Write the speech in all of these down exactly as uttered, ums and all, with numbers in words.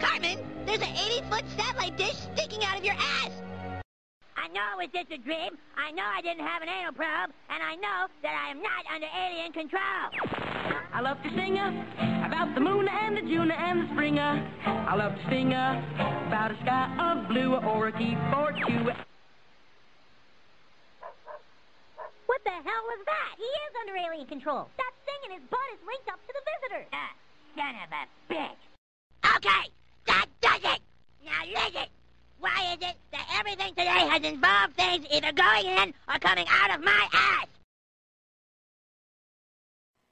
Carmen, there's an eighty-foot satellite dish sticking out of your ass! I know it was just a dream, I know I didn't have an anal probe, and I know that I am not under alien control! I love to sing uh, about the moon and the June and the spring. Uh. I love to sing uh, about a sky of blue or a key for two. What the hell was that? He is under alien control. That thing in his butt is linked up to the visitor. Ah, son of a bitch. Okay, that does it. Now listen. Why is it that everything today has involved things either going in or coming out of my ass?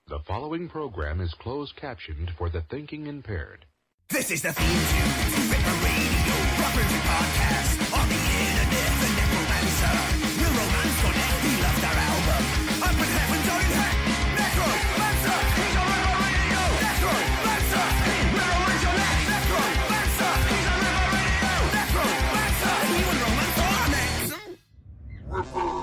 The following program is closed captioned for the thinking impaired. This is the theme to Ripper Radio, Rockers and Podcasts. On the internet, the necromancer. Your romance connect, he loved our album. Up with heaven's own hat, necromancer. He's a Ripper Radio, necromancer. Where always your left, necromancer. He's a Ripper Radio, necromancer. He was romanced on Ripper Radio.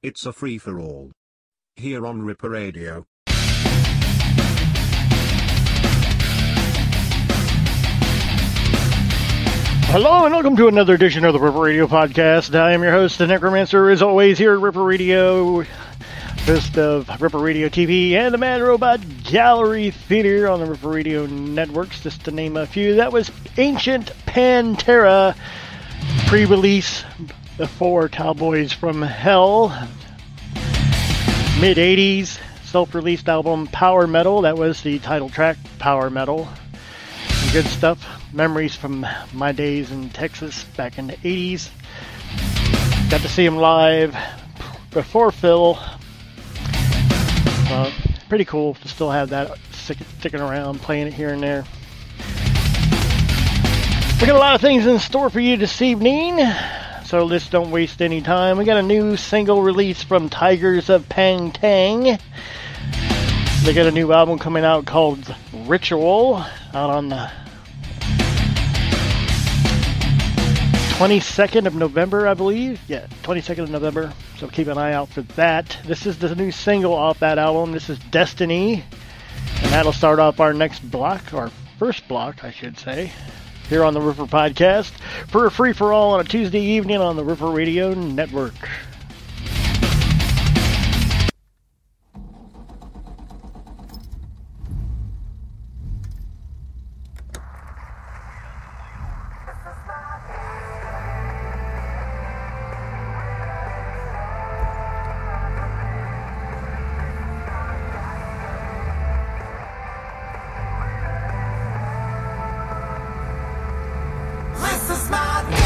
It's a free-for-all. Here on Ripper Radio. Hello and welcome to another edition of the Ripper Radio Podcast. I am your host, the Necromancer, as always, here at Ripper Radio, host of Ripper Radio T V and the Mad Robot Gallery Theater on the Ripper Radio Networks, just to name a few. That was Ancient Pantera, pre-release, The Four Cowboys from Hell, mid eighties, self-released album Power Metal. That was the title track, Power Metal. Good stuff. Memories from my days in Texas back in the eighties. Got to see him live before Phil. Uh, pretty cool to still have that sticking around, playing it here and there. We got a lot of things in store for you this evening, so let's don't waste any time. We got a new single release from Tygers of Pan Tang. They got a new album coming out called Ritual, out on the twenty-second of November, I believe. Yeah, twenty-second of November, so keep an eye out for that. This is the new single off that album. This is Destiny, and that'll start off our next block, our first block, I should say, here on the Ripper Podcast, for a free-for-all on a Tuesday evening on the Ripper Radio Network. This is my day.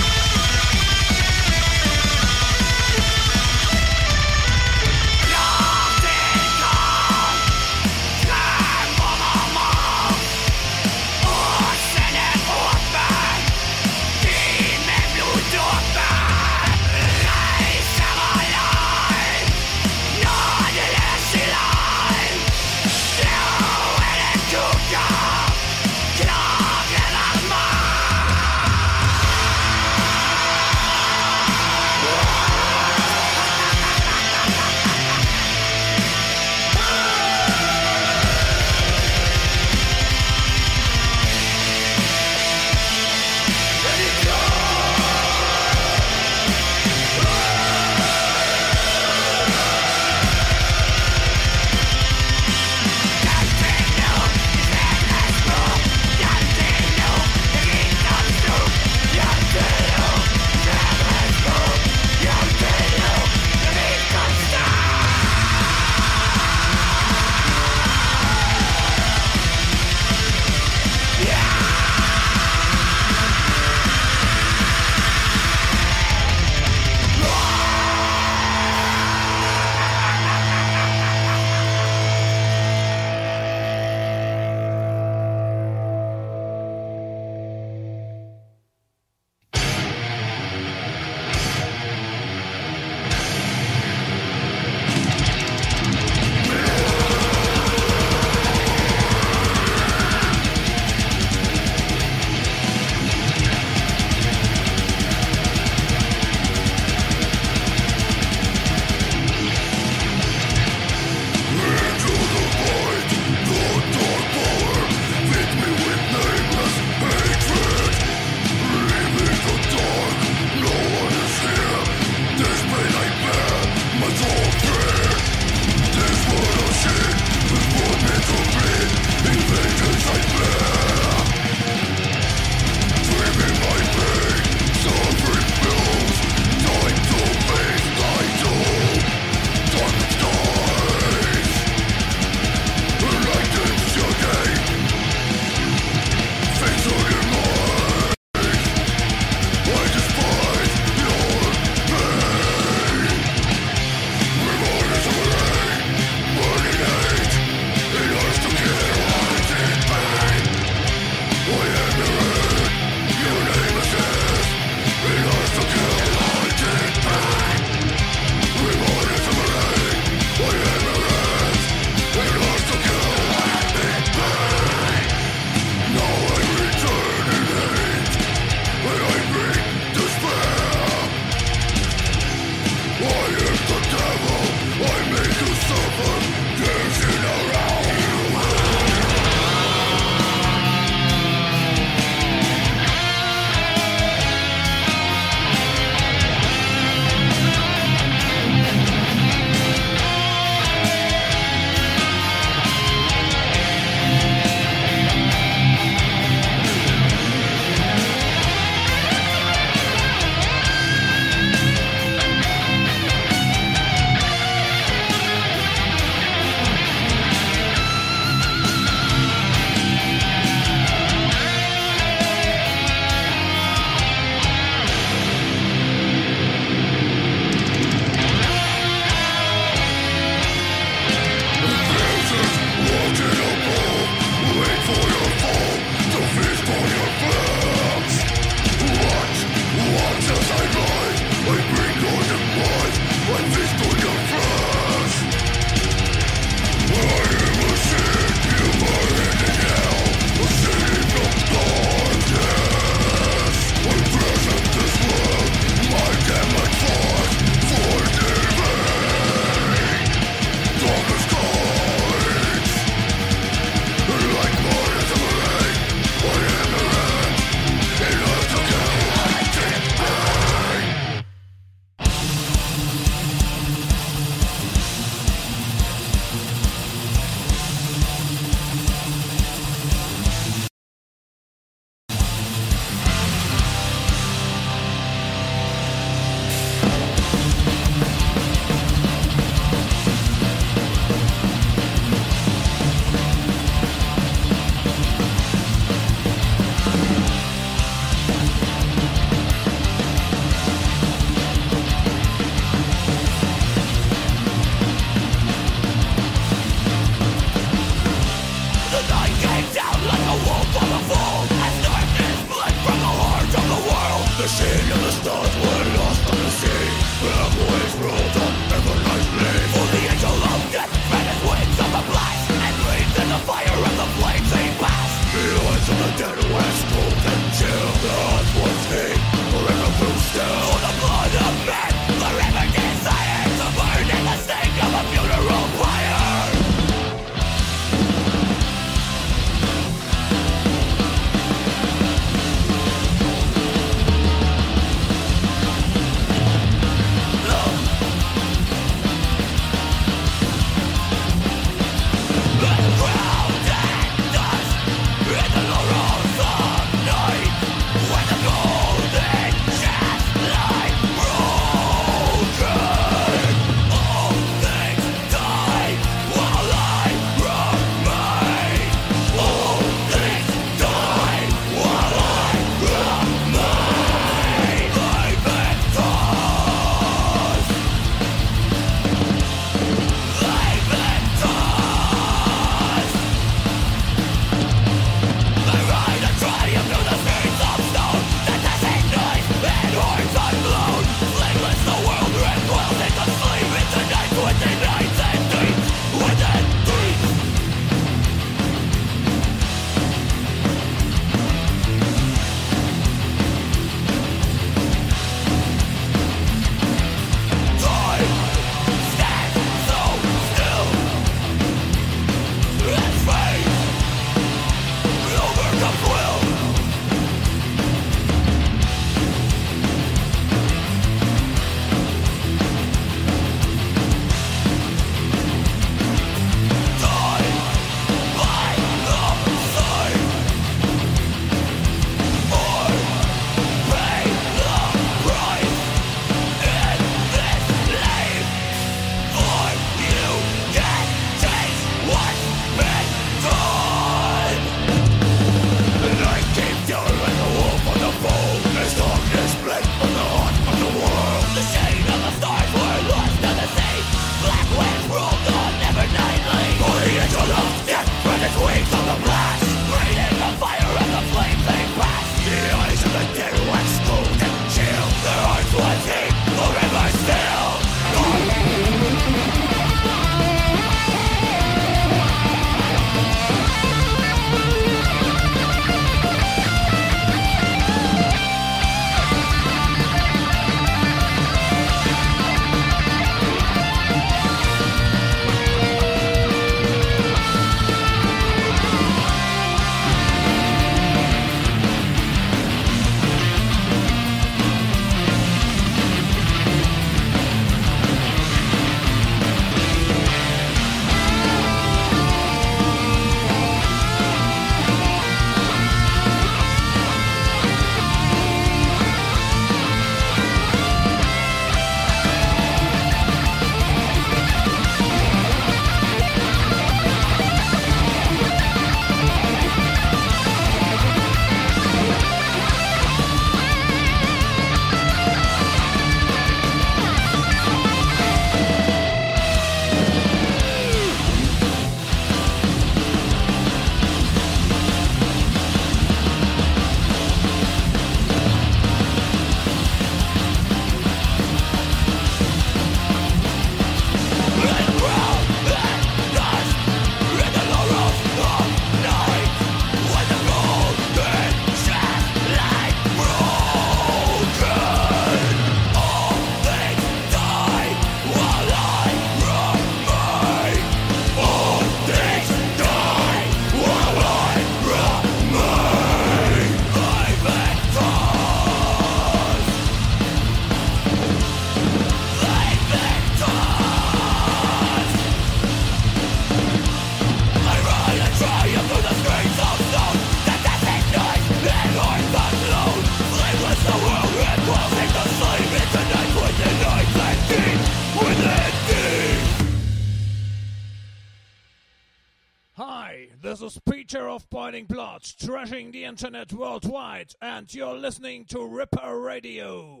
This is Peter of Boiling Blood, thrashing the internet worldwide, and you're listening to Ripper Radio.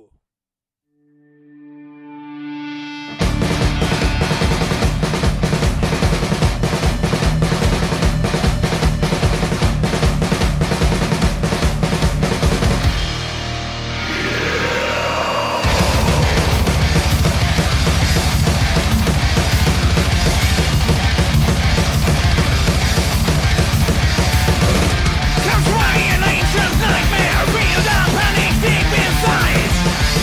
Nightmare, real dark panic deep inside.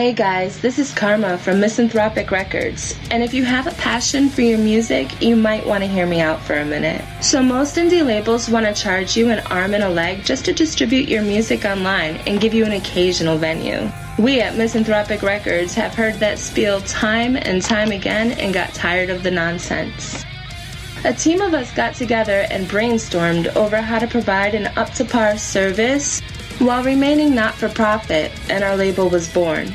Hey guys, this is Karma from Misanthropik Records, and if you have a passion for your music, you might want to hear me out for a minute. So most indie labels want to charge you an arm and a leg just to distribute your music online and give you an occasional venue. We at Misanthropik Records have heard that spiel time and time again and got tired of the nonsense. A team of us got together and brainstormed over how to provide an up-to-par service while remaining not-for-profit, and our label was born.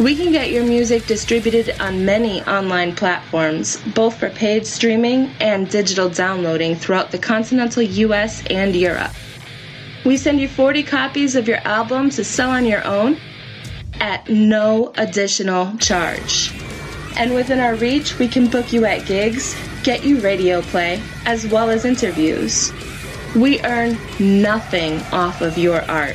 We can get your music distributed on many online platforms, both for paid streaming and digital downloading throughout the continental U S and Europe. We send you forty copies of your album to sell on your own at no additional charge. And within our reach, we can book you at gigs, get you radio play, as well as interviews. We earn nothing off of your art.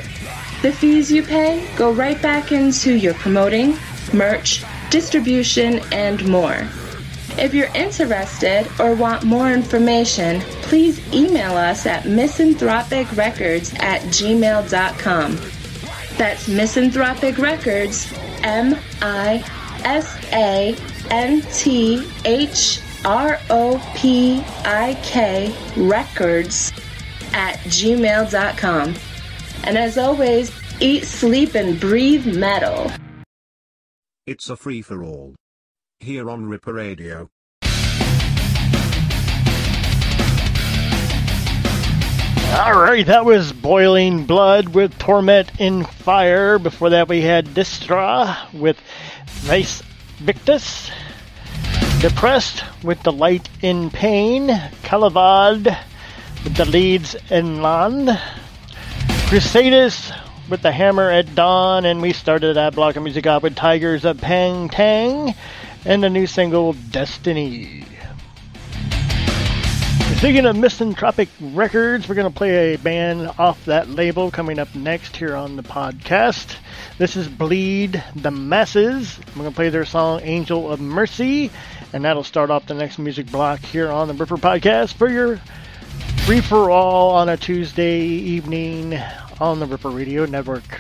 The fees you pay go right back into your promoting, merch, distribution, and more. If you're interested or want more information, please email us at misanthropicrecords at gmail dot com. That's Misanthropic Records, M I S A N T H R O P I K Records at gmail dot com. And as always, eat, sleep, and breathe metal. It's a free-for-all here on Ripper Radio. Alright, that was Boiling Blood with Torment in Fire. Before that we had Dizastra with Vice Victus, Depressed with Delight in Pain, Kaldvard with The Leads in Land, Crusaders with The Hammer at Dawn, and we started that block of music off with Tygers of Pan Tang and the new single Destiny. Speaking of Misanthropik Records, we're going to play a band off that label coming up next here on the podcast. This is Bleed the Masses. I'm going to play their song Angel of Mercy, and that'll start off the next music block here on the Ripper Podcast for your free for all on a Tuesday evening on the Ripper Radio Network.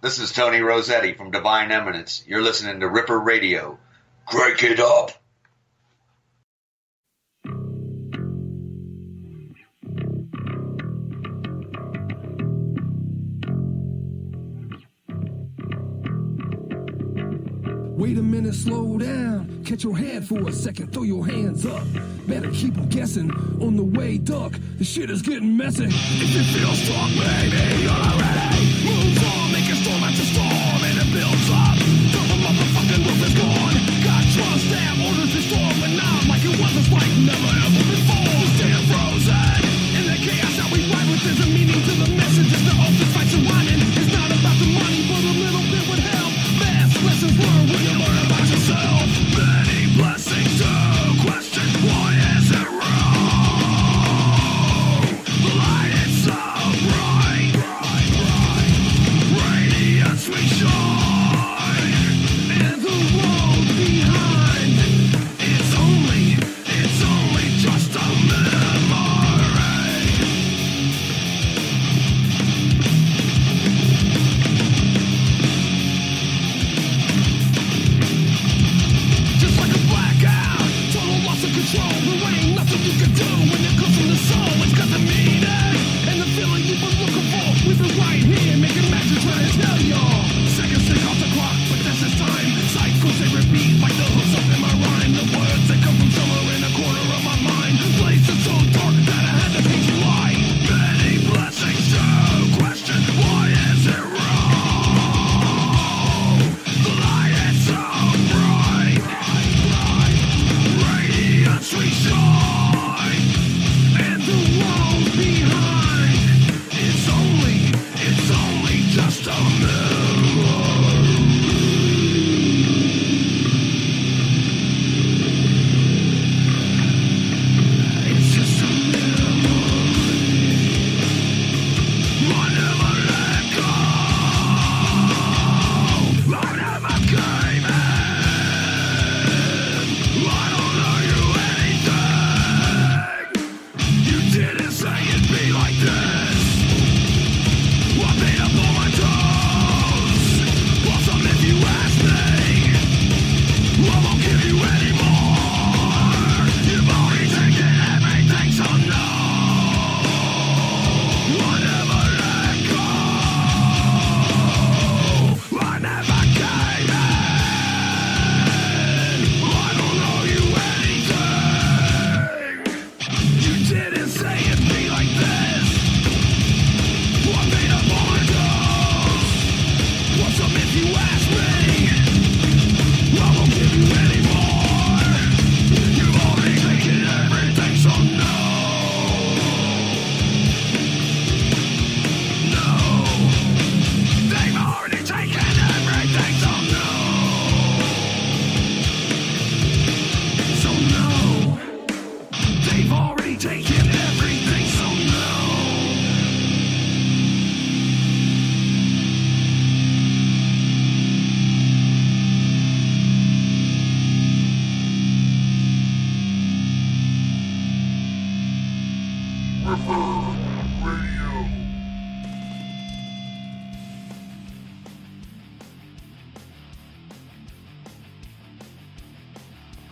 This is Tony Rossetti from Divine Eminence. You're listening to Ripper Radio. Crank it up! Wait a minute, slow down. Catch your head for a second, throw your hands up. Better keep on guessing. On the way, duck. The shit is getting messy. If it feels strong, baby, you're already. Move on, make a storm after storm, and it builds up. Till the motherfucking roof is gone. God trust damn orders to storm, but now like it wasn't like never ever before. Stay frozen.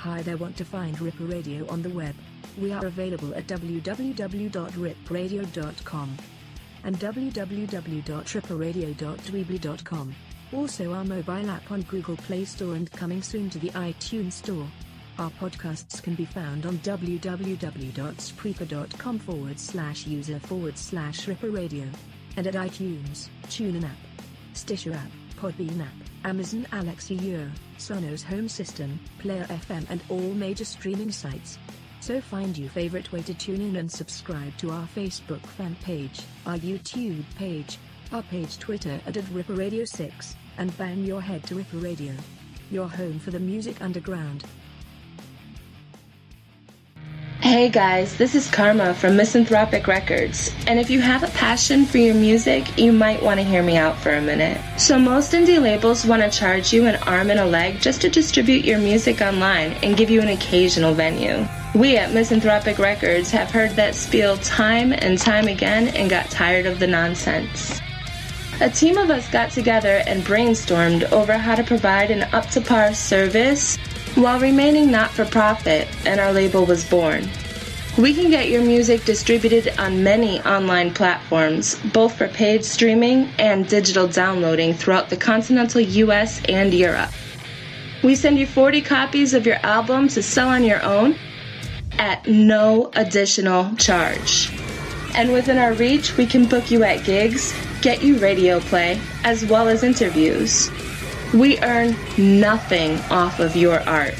high they want to find Ripper Radio on the web. We are available at w w w dot ripper radio dot com and w w w dot ripper radio dot weebly dot com. Also our mobile app on Google Play Store and coming soon to the iTunes Store. Our podcasts can be found on w w w dot spreaker dot com forward slash user forward slash Ripper Radio, and at iTunes, TuneIn app, Stitcher app, Podbean app, Amazon Alexa Ear, Sonos Home System, Player F M and all major streaming sites. So find your favorite way to tune in and subscribe to our Facebook fan page, our YouTube page, our page Twitter at, at Ripper Radio six, and bang your head to Ripper Radio, your home for the music underground. Hey guys, this is Karma from Misanthropik Records, and if you have a passion for your music, you might want to hear me out for a minute. So most indie labels want to charge you an arm and a leg just to distribute your music online and give you an occasional venue. We at Misanthropik Records have heard that spiel time and time again and got tired of the nonsense. A team of us got together and brainstormed over how to provide an up-to-par service while remaining not-for-profit, and our label was born. We can get your music distributed on many online platforms, both for paid streaming and digital downloading throughout the continental U S and Europe. We send you forty copies of your album to sell on your own at no additional charge. And within our reach, we can book you at gigs, get you radio play, as well as interviews. We earn nothing off of your art.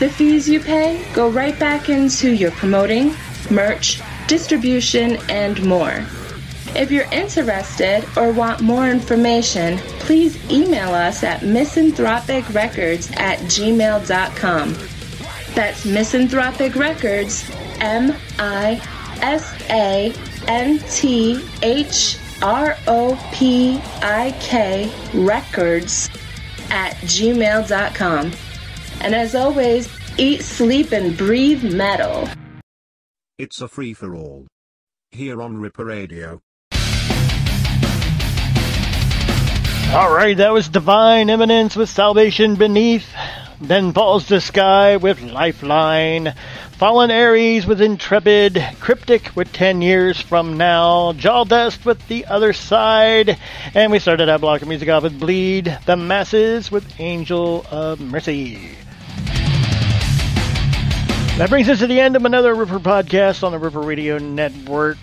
The fees you pay go right back into your promoting, merch, distribution, and more. If you're interested or want more information, please email us at misanthropic records at gmail dot com. That's Misanthropic Records, M I S A N T H R O P I K Records at gmail dot com. And as always, eat, sleep, and breathe metal. It's a free-for-all here on Ripper Radio. Alright, that was Divine Eminence with Salvation Beneath, Then Falls the Sky with Lifeline, Fallen Aires with Intrepid, Cryptic with ten years from Now, Jawdust with The Other Side, and we started that block of music off with Bleed the Masses with Angel of Mercy. That brings us to the end of another Ripper podcast on the Ripper Radio Network.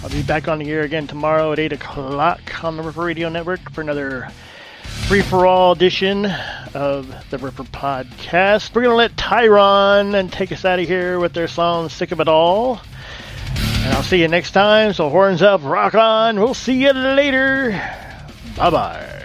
I'll be back on the air again tomorrow at eight o'clock on the Ripper Radio Network for another free-for-all edition of the Ripper Podcast. We're going to let Tyron and take us out of here with their song Sick of It All. And I'll see you next time. So horns up, rock on. We'll see you later. Bye-bye.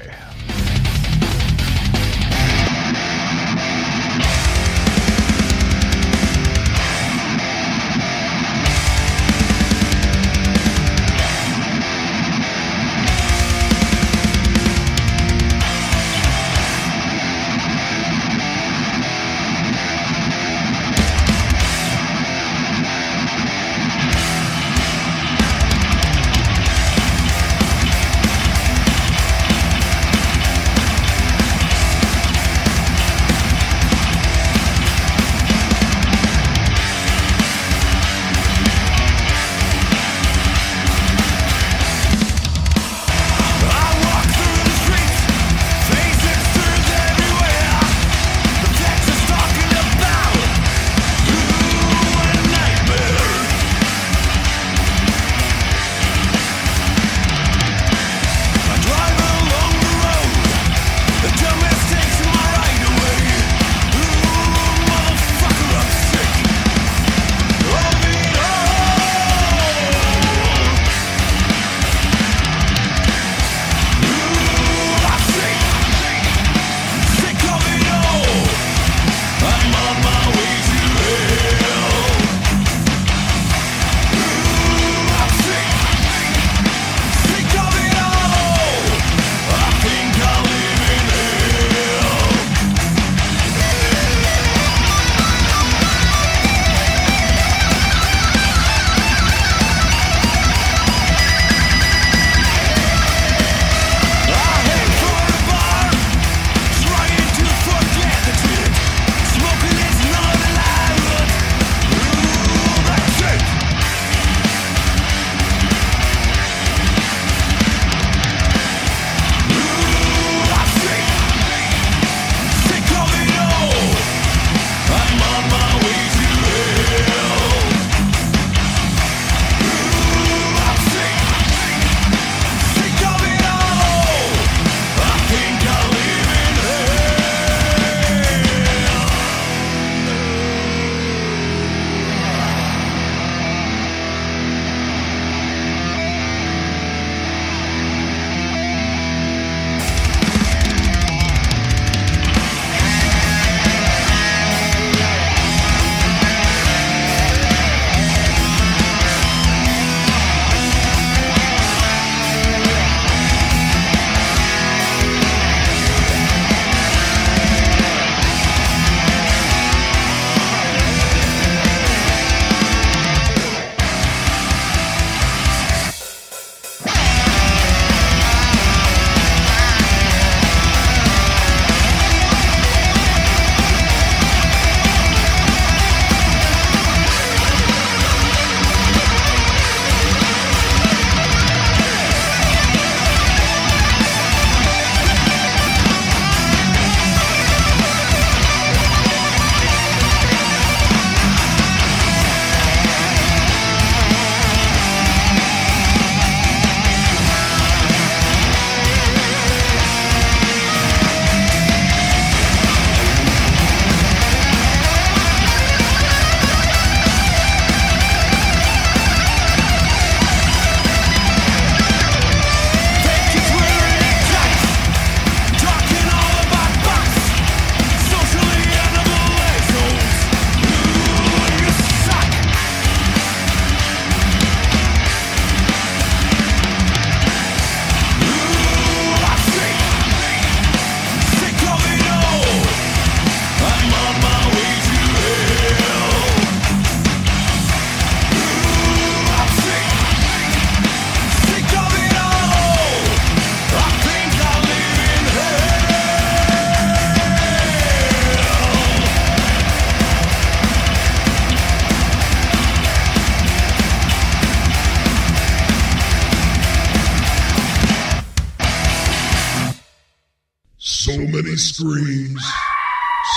So many screams,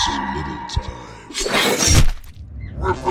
so little time.